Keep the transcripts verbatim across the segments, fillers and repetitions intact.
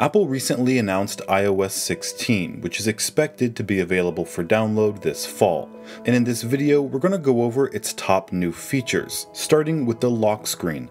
Apple recently announced i O S sixteen, which is expected to be available for download this fall. And in this video, we're going to go over its top new features, starting with the lock screen.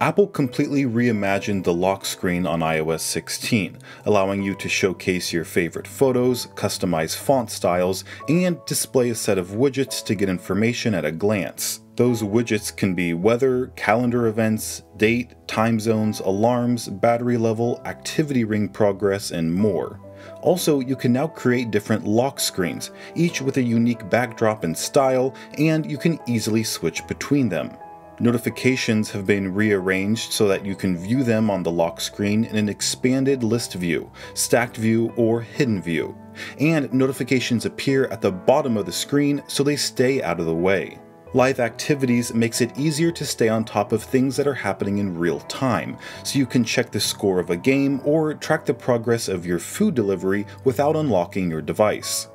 Apple completely reimagined the lock screen on i O S sixteen, allowing you to showcase your favorite photos, customize font styles, and display a set of widgets to get information at a glance. Those widgets can be weather, calendar events, date, time zones, alarms, battery level, activity ring progress, and more. Also, you can now create different lock screens, each with a unique backdrop and style, and you can easily switch between them. Notifications have been rearranged so that you can view them on the lock screen in an expanded list view, stacked view, or hidden view. And notifications appear at the bottom of the screen so they stay out of the way. Live Activities makes it easier to stay on top of things that are happening in real time, so you can check the score of a game or track the progress of your food delivery without unlocking your device.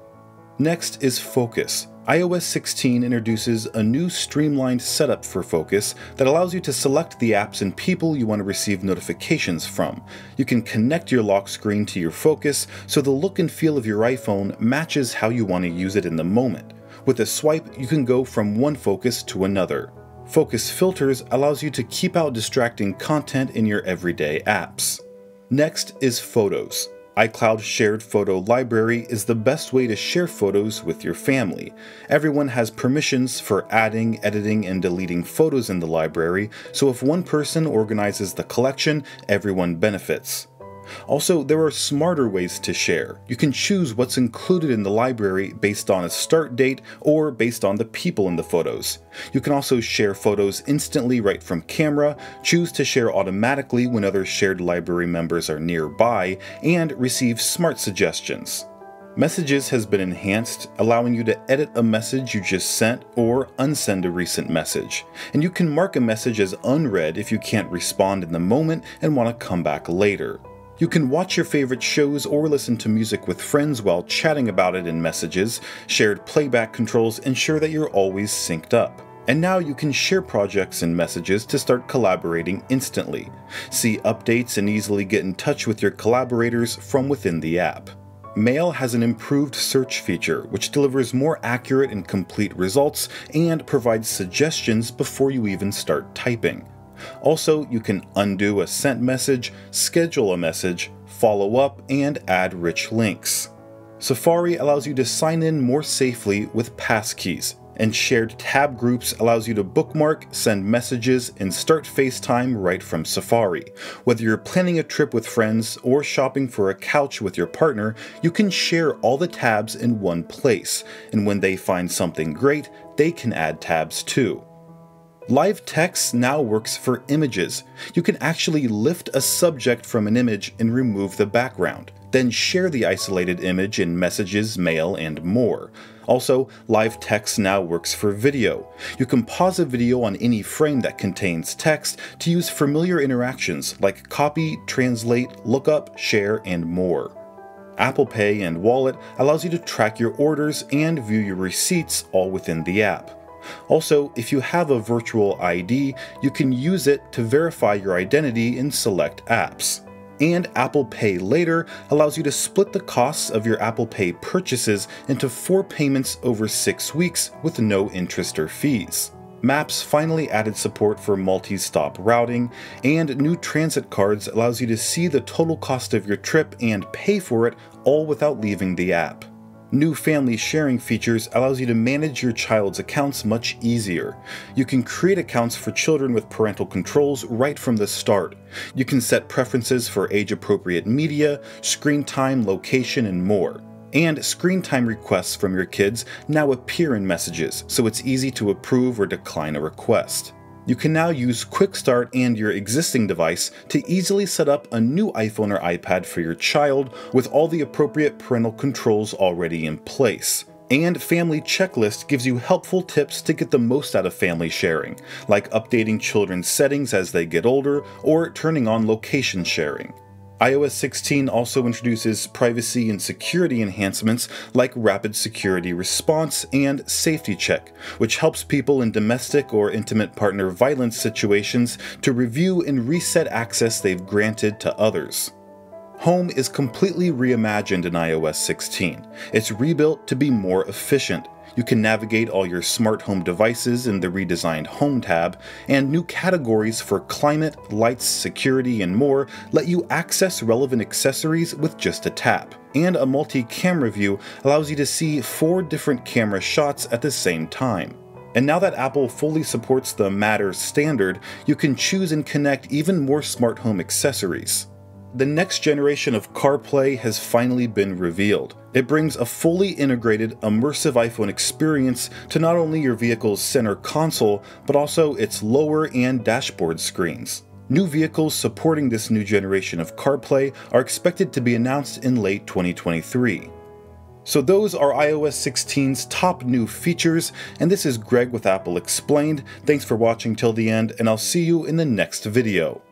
Next is Focus. i O S sixteen introduces a new streamlined setup for Focus that allows you to select the apps and people you want to receive notifications from. You can connect your lock screen to your Focus so the look and feel of your iPhone matches how you want to use it in the moment. With a swipe, you can go from one Focus to another. Focus Filters allows you to keep out distracting content in your everyday apps. Next is Photos. iCloud Shared Photo Library is the best way to share photos with your family. Everyone has permissions for adding, editing, and deleting photos in the library, so if one person organizes the collection, everyone benefits. Also, there are smarter ways to share. You can choose what's included in the library based on a start date or based on the people in the photos. You can also share photos instantly right from camera, choose to share automatically when other shared library members are nearby, and receive smart suggestions. Messages has been enhanced, allowing you to edit a message you just sent or unsend a recent message. And you can mark a message as unread if you can't respond in the moment and want to come back later. You can watch your favorite shows or listen to music with friends while chatting about it in messages. Shared playback controls ensure that you're always synced up. And now you can share projects in messages to start collaborating instantly. See updates and easily get in touch with your collaborators from within the app. Mail has an improved search feature, which delivers more accurate and complete results and provides suggestions before you even start typing. Also, you can undo a sent message, schedule a message, follow up, and add rich links. Safari allows you to sign in more safely with passkeys, and shared tab groups allows you to bookmark, send messages, and start FaceTime right from Safari. Whether you're planning a trip with friends or shopping for a couch with your partner, you can share all the tabs in one place, and when they find something great, they can add tabs too. Live Text now works for images. You can actually lift a subject from an image and remove the background, then share the isolated image in messages, mail, and more. Also, Live Text now works for video. You can pause a video on any frame that contains text to use familiar interactions like copy, translate, lookup, share, and more. Apple Pay and Wallet allows you to track your orders and view your receipts all within the app. Also, if you have a virtual I D, you can use it to verify your identity in select apps. And Apple Pay Later allows you to split the costs of your Apple Pay purchases into four payments over six weeks with no interest or fees. Maps finally added support for multi-stop routing, and new transit cards allows you to see the total cost of your trip and pay for it all without leaving the app. New family sharing features allows you to manage your child's accounts much easier. You can create accounts for children with parental controls right from the start. You can set preferences for age-appropriate media, screen time, location, and more. And screen time requests from your kids now appear in messages, so it's easy to approve or decline a request. You can now use Quick Start and your existing device to easily set up a new iPhone or iPad for your child with all the appropriate parental controls already in place. And Family Checklist gives you helpful tips to get the most out of family sharing, like updating children's settings as they get older or turning on location sharing. i O S sixteen also introduces privacy and security enhancements like Rapid Security Response and Safety Check, which helps people in domestic or intimate partner violence situations to review and reset access they've granted to others. Home is completely reimagined in i O S sixteen. It's rebuilt to be more efficient. You can navigate all your smart home devices in the redesigned Home tab, and new categories for climate, lights, security, and more let you access relevant accessories with just a tap. And a multi-camera view allows you to see four different camera shots at the same time. And now that Apple fully supports the Matter standard, you can choose and connect even more smart home accessories. The next generation of CarPlay has finally been revealed. It brings a fully integrated, immersive iPhone experience to not only your vehicle's center console, but also its lower and dashboard screens. New vehicles supporting this new generation of CarPlay are expected to be announced in late twenty twenty-three. So those are i O S sixteen's top new features, and this is Greg with Apple Explained. Thanks for watching till the end, and I'll see you in the next video.